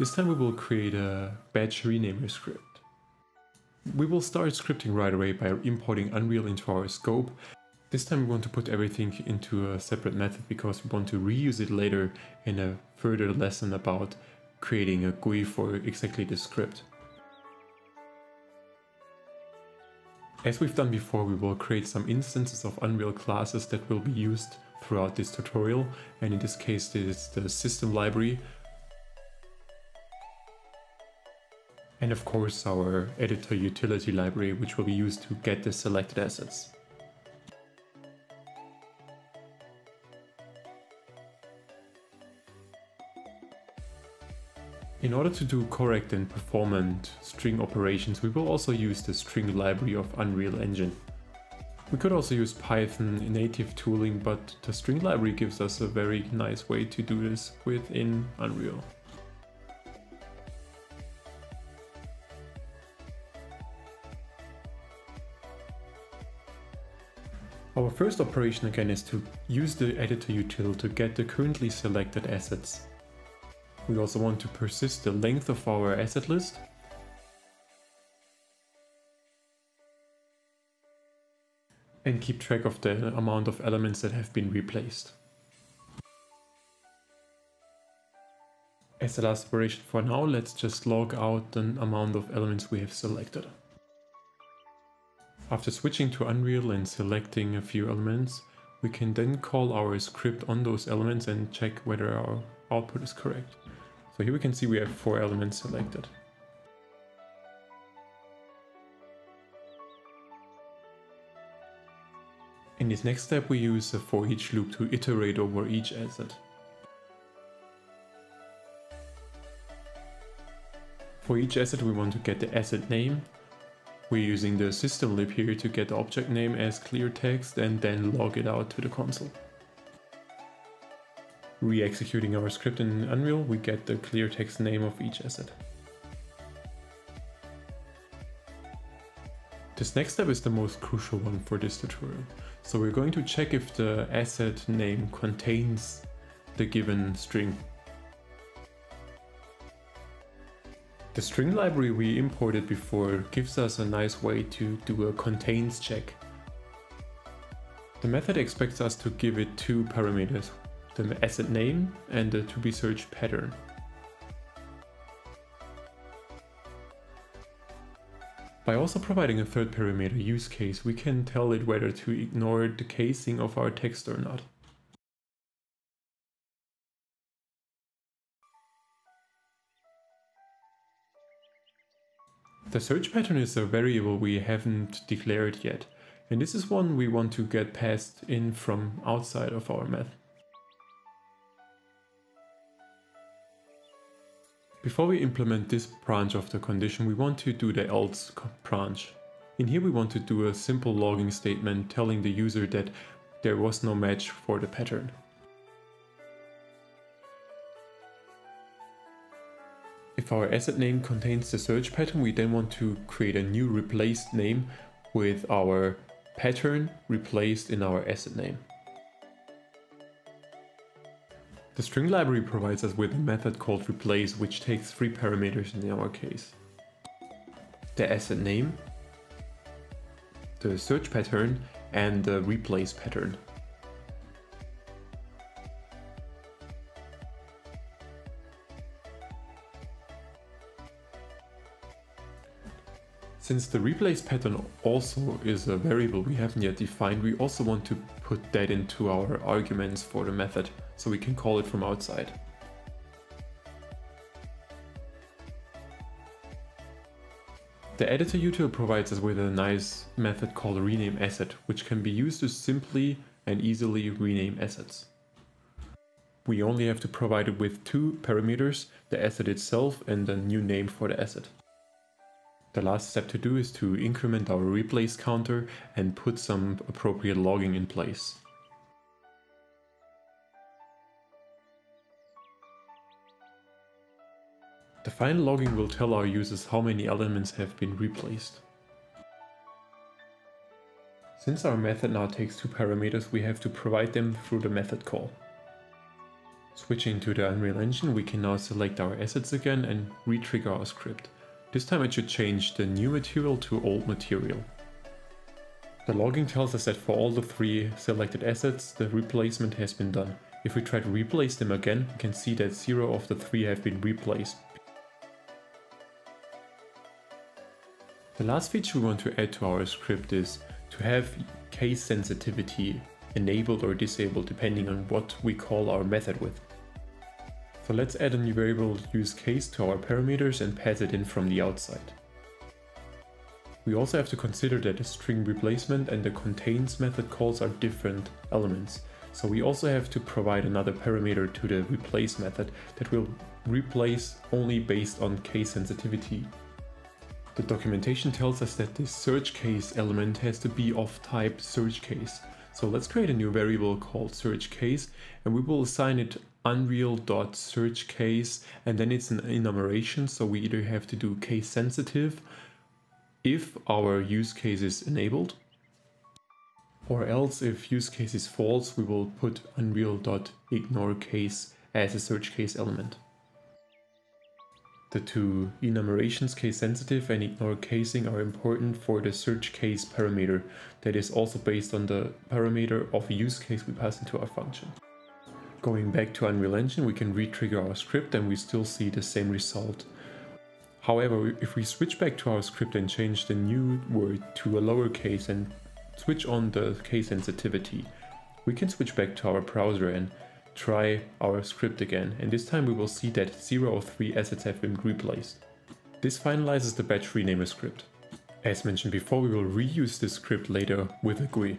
This time we will create a batch renamer script. We will start scripting right away by importing Unreal into our scope. This time we want to put everything into a separate method because we want to reuse it later in a further lesson about creating a GUI for exactly this script. As we've done before, we will create some instances of Unreal classes that will be used throughout this tutorial, and in this case this is the system library and of course our editor utility library, which will be used to get the selected assets. In order to do correct and performant string operations, we will also use the string library of Unreal Engine. We could also use Python native tooling, but the string library gives us a very nice way to do this within Unreal. Our first operation again is to use the Editor Util to get the currently selected assets. We also want to persist the length of our asset list. And keep track of the amount of elements that have been replaced. As the last operation for now, let's just log out the amount of elements we have selected. After switching to Unreal and selecting a few elements, we can then call our script on those elements and check whether our output is correct. So here we can see we have 4 elements selected. In this next step we use a for each loop to iterate over each asset. For each asset we want to get the asset name. We're using the system lib here to get the object name as clear text and then log it out to the console. Re-executing our script in Unreal, we get the clear text name of each asset. This next step is the most crucial one for this tutorial. So we're going to check if the asset name contains the given string. The string library we imported before gives us a nice way to do a contains check. The method expects us to give it 2 parameters. The asset name and the to be searched pattern. By also providing a third parameter, use case, we can tell it whether to ignore the casing of our text or not. The search pattern is a variable we haven't declared yet, and this is one we want to get passed in from outside of our method. Before we implement this branch of the condition, we want to do the else branch. In here we want to do a simple logging statement telling the user that there was no match for the pattern. If our asset name contains the search pattern, we then want to create a new replaced name with our pattern replaced in our asset name. The string library provides us with a method called replace, which takes 3 parameters in our case. The asset name, the search pattern, and the replace pattern. Since the replace pattern also is a variable we haven't yet defined, we also want to put that into our arguments for the method, so we can call it from outside. The editor util provides us with a nice method called RenameAsset, which can be used to simply and easily rename assets. We only have to provide it with 2 parameters, the asset itself and a new name for the asset. The last step to do is to increment our replace counter and put some appropriate logging in place. The final logging will tell our users how many elements have been replaced. Since our method now takes 2 parameters, we have to provide them through the method call. Switching to the Unreal Engine, we can now select our assets again and re-trigger our script. This time it should change the new material to old material. The logging tells us that for all the three selected assets, the replacement has been done. If we try to replace them again, we can see that 0 of the 3 have been replaced. The last feature we want to add to our script is to have case sensitivity enabled or disabled depending on what we call our method with. So let's add a new variable useCase to our parameters and pass it in from the outside. We also have to consider that the string replacement and the contains method calls are different elements. So we also have to provide another parameter to the replace method that will replace only based on case sensitivity. The documentation tells us that this searchCase element has to be of type searchCase. So let's create a new variable called searchCase and we will assign it unreal.searchCase, and then it's an enumeration, so we either have to do case sensitive if our use case is enabled, or else if use case is false, we will put unreal.ignoreCase as a search case element. The two enumerations case sensitive and ignore casing are important for the search case parameter that is also based on the parameter of a use case we pass into our function. Going back to Unreal Engine, we can re-trigger our script and we still see the same result. However, if we switch back to our script and change the new word to a lowercase and switch on the case sensitivity, we can switch back to our browser and try our script again, and this time we will see that 0 of 3 assets have been replaced. This finalizes the batch renamer script. As mentioned before, we will reuse this script later with a GUI.